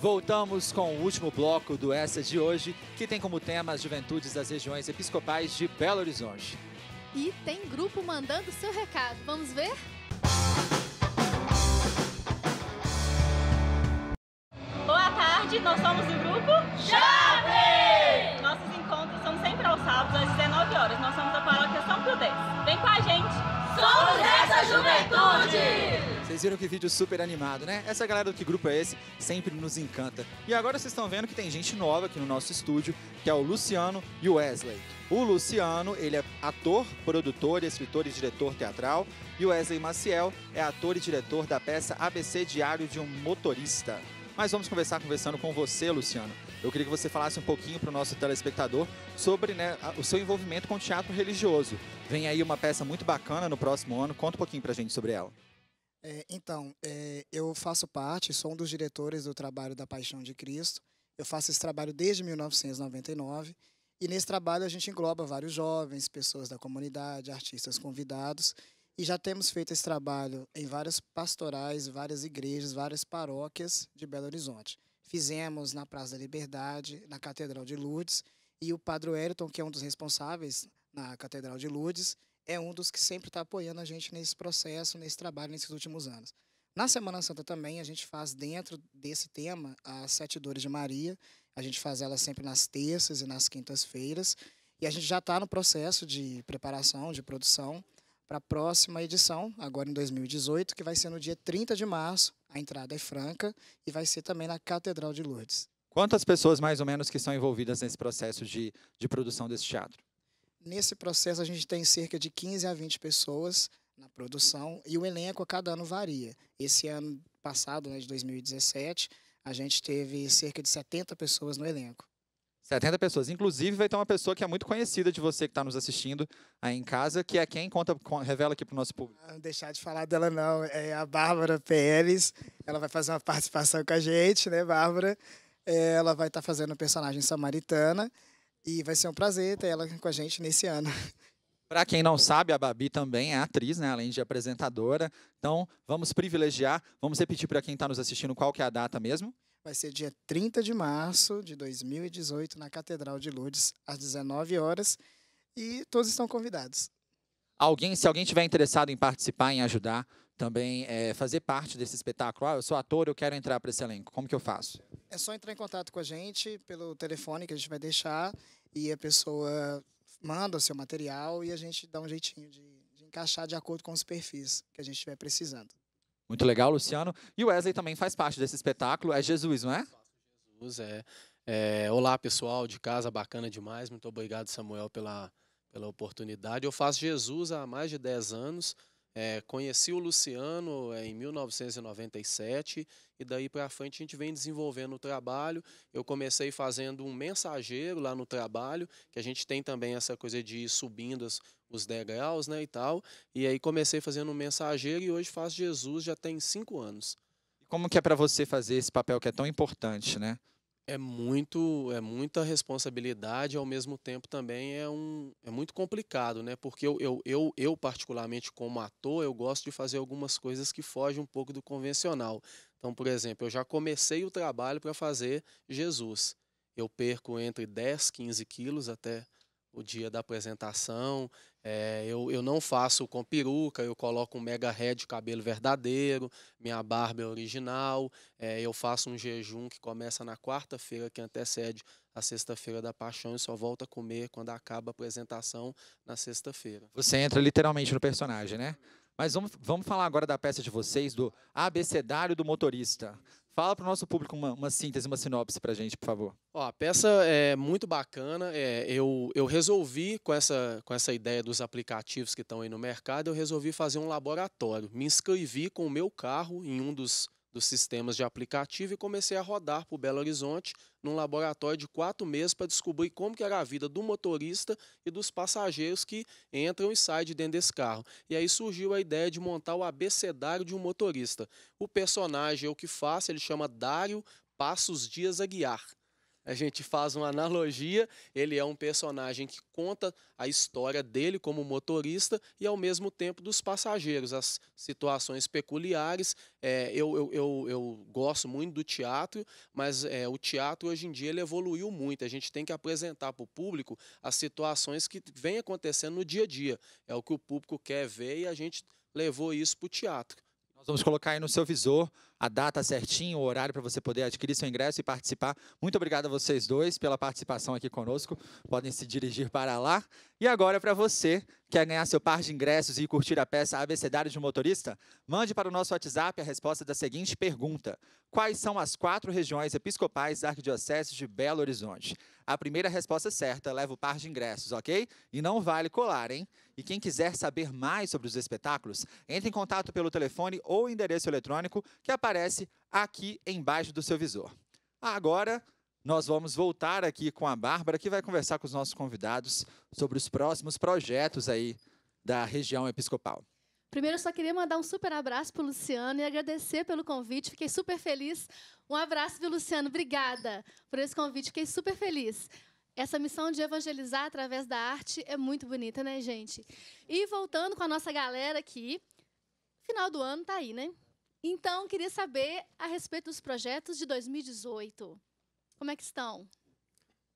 Voltamos com o último bloco do Essa de hoje, que tem como tema as juventudes das regiões episcopais de Belo Horizonte. E tem grupo mandando seu recado. Vamos ver? Boa tarde, nós somos o grupo Chave! Nossos encontros são sempre aos sábados, às 19 horas. Nós somos da paróquia São Prudêncio. Vem com a gente! Somos Essa Juventude! Vocês viram que vídeo super animado, né? Essa galera do Que Grupo É Esse sempre nos encanta. E agora vocês estão vendo que tem gente nova aqui no nosso estúdio, que é o Luciano e o Wesley. O Luciano, ele é ator, produtor, escritor e diretor teatral. E o Wesley Maciel é ator e diretor da peça ABC Diário de um Motorista. Mas vamos conversando com você, Luciano. Eu queria que você falasse um pouquinho para o nosso telespectador sobre, né, o seu envolvimento com o teatro religioso. Vem aí uma peça muito bacana no próximo ano. Conta um pouquinho para a gente sobre ela. Eu faço parte, sou um dos diretores do trabalho da Paixão de Cristo. Eu faço esse trabalho desde 1999 e nesse trabalho a gente engloba vários jovens, pessoas da comunidade, artistas convidados e já temos feito esse trabalho em várias pastorais, várias igrejas, várias paróquias de Belo Horizonte. Fizemos na Praça da Liberdade, na Catedral de Lourdes e o Padre Elton, que é um dos responsáveis na Catedral de Lourdes, é um dos que sempre está apoiando a gente nesse processo, nesse trabalho, nesses últimos anos. Na Semana Santa também, a gente faz dentro desse tema as Sete Dores de Maria. A gente faz ela sempre nas terças e nas quintas-feiras. E a gente já está no processo de preparação, de produção, para a próxima edição, agora em 2018, que vai ser no dia 30 de março. A entrada é franca e vai ser também na Catedral de Lourdes. Quantas pessoas, mais ou menos, que são envolvidas nesse processo de produção desse teatro? Nesse processo, a gente tem cerca de 15 a 20 pessoas na produção e o elenco a cada ano varia. Esse ano passado, né, de 2017, a gente teve cerca de 70 pessoas no elenco. 70 pessoas. Inclusive, vai ter uma pessoa que é muito conhecida de você que está nos assistindo aí em casa, que é quem? Revela aqui para o nosso público. Não deixar de falar dela, não. É a Bárbara Pérez. Ela vai fazer uma participação com a gente, né, Bárbara? Ela vai estar fazendo o personagem samaritana. E vai ser um prazer ter ela com a gente nesse ano. Para quem não sabe, a Babi também é atriz, né? Além de apresentadora. Então, vamos privilegiar. Vamos repetir para quem está nos assistindo qual que é a data mesmo. Vai ser dia 30 de março de 2018, na Catedral de Lourdes, às 19 horas. E todos estão convidados. Se alguém estiver interessado em participar, em ajudar, também fazer parte desse espetáculo. Eu sou ator, eu quero entrar para esse elenco. Como que eu faço? É só entrar em contato com a gente pelo telefone que a gente vai deixar. E a pessoa manda o seu material e a gente dá um jeitinho de encaixar de acordo com os perfis que a gente estiver precisando. Muito legal, Luciano. E o Wesley também faz parte desse espetáculo. É Jesus, não é? Jesus, Olá, pessoal de casa, bacana demais. Muito obrigado, Samuel, pela oportunidade. Eu faço Jesus há mais de 10 anos. Conheci o Luciano em 1997 e daí para frente a gente vem desenvolvendo o trabalho. Eu comecei fazendo um mensageiro lá no trabalho, que a gente tem também essa coisa de ir subindo os degraus, né, e tal. E aí comecei fazendo um mensageiro e hoje faço Jesus, já tem 5 anos. Como que é para você fazer esse papel que é tão importante, né? É muita responsabilidade, ao mesmo tempo também é muito complicado, né? Porque eu particularmente como ator, eu gosto de fazer algumas coisas que fogem um pouco do convencional. Então, por exemplo, eu já comecei o trabalho para fazer Jesus. Eu perco entre 10 e 15 quilos até o dia da apresentação. Eu não faço com peruca, eu coloco um mega head de cabelo verdadeiro, minha barba é original, eu faço um jejum que começa na quarta-feira, que antecede a sexta-feira da paixão e só volto a comer quando acaba a apresentação na sexta-feira. Você entra literalmente no personagem, né? Mas vamos falar agora da peça de vocês, do abecedário do motorista. Fala para o nosso público uma síntese, uma sinopse para a gente, por favor. A peça é muito bacana. Eu resolvi, com essa ideia dos aplicativos que estão aí no mercado, eu resolvi fazer um laboratório. Me inscrevi com o meu carro em um dos sistemas de aplicativo e comecei a rodar por Belo Horizonte num laboratório de 4 meses para descobrir como que era a vida do motorista e dos passageiros que entram e saem de dentro desse carro. E aí surgiu a ideia de montar o abecedário de um motorista. O personagem, ele chama Dário Passos Dias Aguiar. a gente faz uma analogia, ele é um personagem que conta a história dele como motorista e, ao mesmo tempo, dos passageiros, as situações peculiares. Eu gosto muito do teatro, mas o teatro, hoje em dia, ele evoluiu muito. A gente tem que apresentar para o público as situações que vêm acontecendo no dia a dia. É o que o público quer ver e a gente levou isso para o teatro. Nós vamos colocar aí no seu visor a data certinha, o horário para você poder adquirir seu ingresso e participar. Muito obrigado a vocês dois pela participação aqui conosco. Podem se dirigir para lá. E agora, para você que quer ganhar seu par de ingressos e curtir a peça ABC Diário de um Motorista, mande para o nosso WhatsApp a resposta da seguinte pergunta. Quais são as 4 regiões episcopais da Arquidiocese de Belo Horizonte? A primeira resposta certa leva o par de ingressos, ok? E não vale colar, hein? E quem quiser saber mais sobre os espetáculos, entre em contato pelo telefone ou endereço eletrônico que aparece aqui embaixo do seu visor. Agora, nós vamos voltar aqui com a Bárbara, que vai conversar com os nossos convidados sobre os próximos projetos aí da região episcopal. Primeiro, eu só queria mandar um super abraço para o Luciano e agradecer pelo convite. Fiquei super feliz. Um abraço para o Luciano. Obrigada por esse convite. Fiquei super feliz. Essa missão de evangelizar através da arte é muito bonita, né, gente? E voltando com a nossa galera aqui, final do ano tá aí, né? Então, queria saber a respeito dos projetos de 2018. Como é que estão?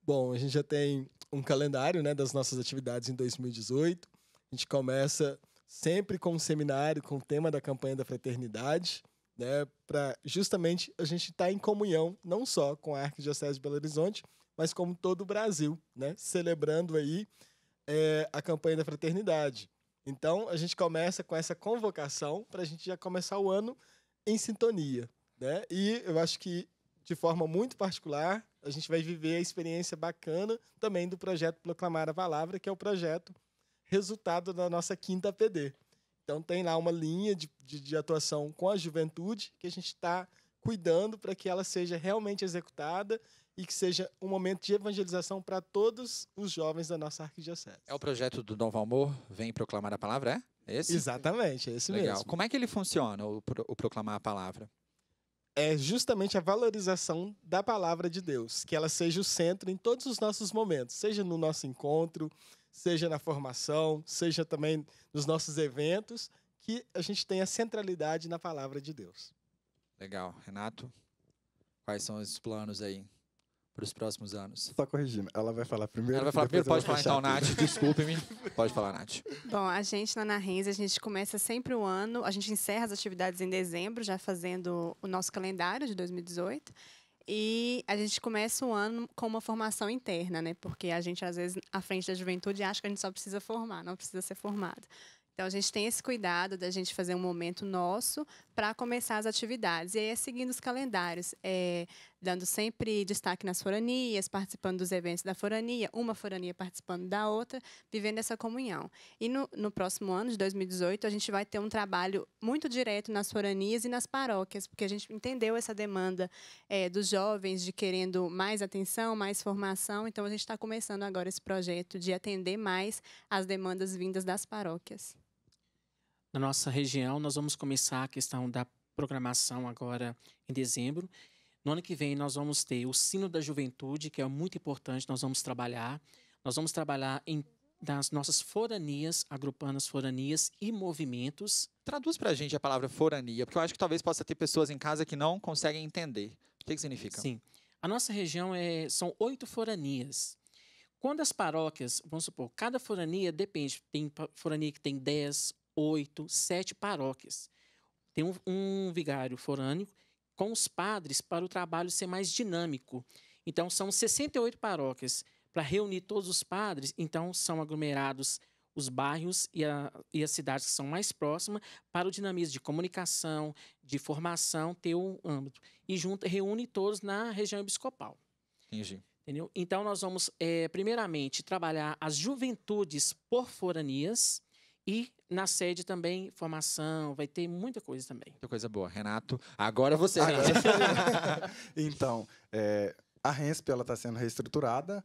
Bom, a gente já tem um calendário, né, das nossas atividades em 2018. A gente começa sempre com um seminário, com o tema da campanha da fraternidade, né, para justamente a gente estar em comunhão, não só com a Arquidiocese de Belo Horizonte, mas como todo o Brasil, né, celebrando aí a campanha da fraternidade. Então, a gente começa com essa convocação para a gente já começar o ano em sintonia, né? E eu acho que, de forma muito particular, a gente vai viver a experiência bacana também do projeto Proclamar a Palavra, que é o projeto resultado da nossa 5ª APD. Então, tem lá uma linha de atuação com a juventude que a gente está cuidando para que ela seja realmente executada e que seja um momento de evangelização para todos os jovens da nossa arquidiocese. É o projeto do Dom Valmor, Vem Proclamar a Palavra, é? Esse? Exatamente, é esse mesmo. Legal. Como é que ele funciona, o Proclamar a Palavra? É justamente a valorização da palavra de Deus, que ela seja o centro em todos os nossos momentos, seja no nosso encontro, seja na formação, seja também nos nossos eventos, que a gente tenha centralidade na palavra de Deus. Legal. Renato, quais são os planos aí para os próximos anos? Só corrigindo, ela vai falar primeiro. Ela vai falar primeiro, pode falar então, Nath, desculpe-me. Pode falar, Nath. Bom, a gente na Rensp, a gente começa sempre o ano, a gente encerra as atividades em dezembro, já fazendo o nosso calendário de 2018. E a gente começa o ano com uma formação interna, né? Porque a gente, às vezes, à frente da juventude, acha que a gente só precisa formar, não precisa ser formado. Então, a gente tem esse cuidado da gente fazer um momento nosso para começar as atividades. E aí, é seguindo os calendários, dando sempre destaque nas foranias, participando dos eventos da forania, uma forania participando da outra, vivendo essa comunhão. E no próximo ano, de 2018, a gente vai ter um trabalho muito direto nas foranias e nas paróquias, porque a gente entendeu essa demanda dos jovens de querendo mais atenção, mais formação. Então, a gente está começando agora esse projeto de atender mais as demandas vindas das paróquias. Na nossa região, nós vamos começar a questão da programação agora em dezembro. No ano que vem, nós vamos ter o Sino da Juventude, que é muito importante, nós vamos trabalhar. Nós vamos trabalhar nas nossas foranias, agrupando as foranias e movimentos. Traduz para a gente a palavra forania, porque eu acho que talvez possa ter pessoas em casa que não conseguem entender. O que significa? Sim. A nossa região são 8 foranias. Quando as paróquias, vamos supor, cada forania depende, tem forania que tem 10, 8, 7 paróquias. Tem um vigário forâneo com os padres para o trabalho ser mais dinâmico. Então, são 68 paróquias. Para reunir todos os padres, então, são aglomerados os bairros e as cidades que são mais próximas para o dinamismo de comunicação, de formação, ter um âmbito. E reúne todos na região episcopal. Entendi. Entendeu? Então, nós vamos, primeiramente, trabalhar as juventudes por foranias. E na sede também, formação, vai ter muita coisa também. Muita coisa boa. Renato, agora você, Renato. Então, a Rensp está sendo reestruturada,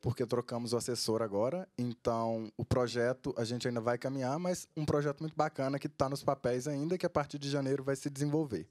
porque trocamos o assessor agora. Então, o projeto a gente ainda vai caminhar, mas um projeto muito bacana que está nos papéis ainda, que a partir de janeiro vai se desenvolver.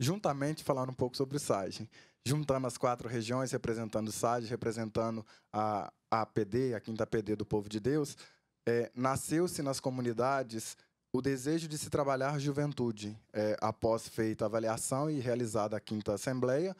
Juntamente, falar um pouco sobre o SAGEN, Juntamos as 4 regiões, representando o SAJ, representando a APD, a 5ª APD do Povo de Deus. Nasceu-se nas comunidades o desejo de se trabalhar juventude. Após feita a avaliação e realizada a 5ª Assembleia,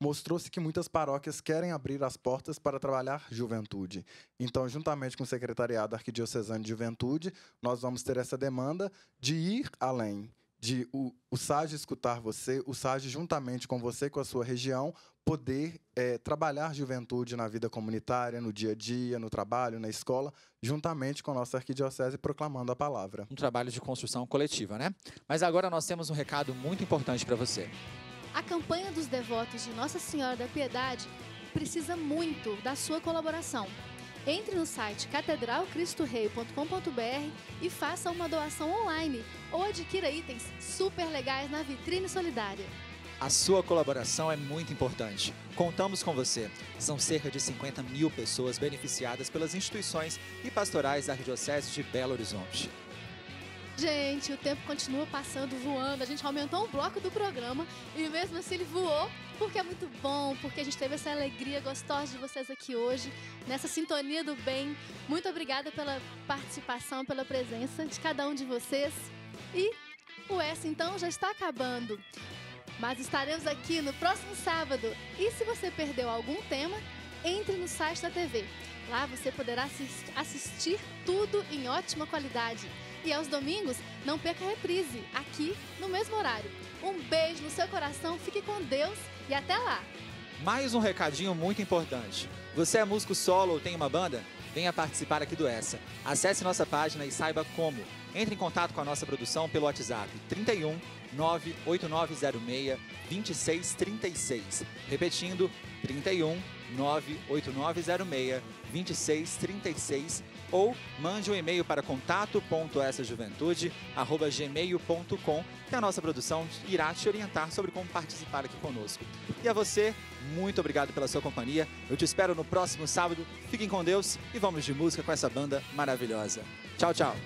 mostrou-se que muitas paróquias querem abrir as portas para trabalhar juventude. Então, juntamente com o Secretariado Arquidiocesano de Juventude, nós vamos ter essa demanda de ir além, de o SAGE escutar você, o SAGE juntamente com você, com a sua região, poder trabalhar juventude na vida comunitária, no dia a dia, no trabalho, na escola, juntamente com a nossa arquidiocese, proclamando a palavra. Um trabalho de construção coletiva, né? Mas agora nós temos um recado muito importante para você. A campanha dos devotos de Nossa Senhora da Piedade precisa muito da sua colaboração. Entre no site catedralcristorei.com.br e faça uma doação online ou adquira itens super legais na vitrine solidária. A sua colaboração é muito importante. Contamos com você. São cerca de 50.000 pessoas beneficiadas pelas instituições e pastorais da Arquidiocese de Belo Horizonte. Gente, o tempo continua passando, voando. A gente aumentou um bloco do programa e mesmo assim ele voou, porque é muito bom, porque a gente teve essa alegria gostosa de vocês aqui hoje, nessa sintonia do bem. Muito obrigada pela participação, pela presença de cada um de vocês. E o Essa, então, já está acabando. Mas estaremos aqui no próximo sábado. E se você perdeu algum tema, entre no site da TV. Lá você poderá assistir tudo em ótima qualidade. E aos domingos, não perca a reprise, aqui no mesmo horário. Um beijo no seu coração, fique com Deus e até lá! Mais um recadinho muito importante. Você é músico solo ou tem uma banda? Venha participar aqui do Essa. Acesse nossa página e saiba como. Entre em contato com a nossa produção pelo WhatsApp 31 98906 2636. Repetindo, 31 98906 2636. Ou mande um e-mail para contato.essajuventude@gmail.com, que a nossa produção irá te orientar sobre como participar aqui conosco. E a você, muito obrigado pela sua companhia. Eu te espero no próximo sábado. Fiquem com Deus e vamos de música com essa banda maravilhosa. Tchau, tchau.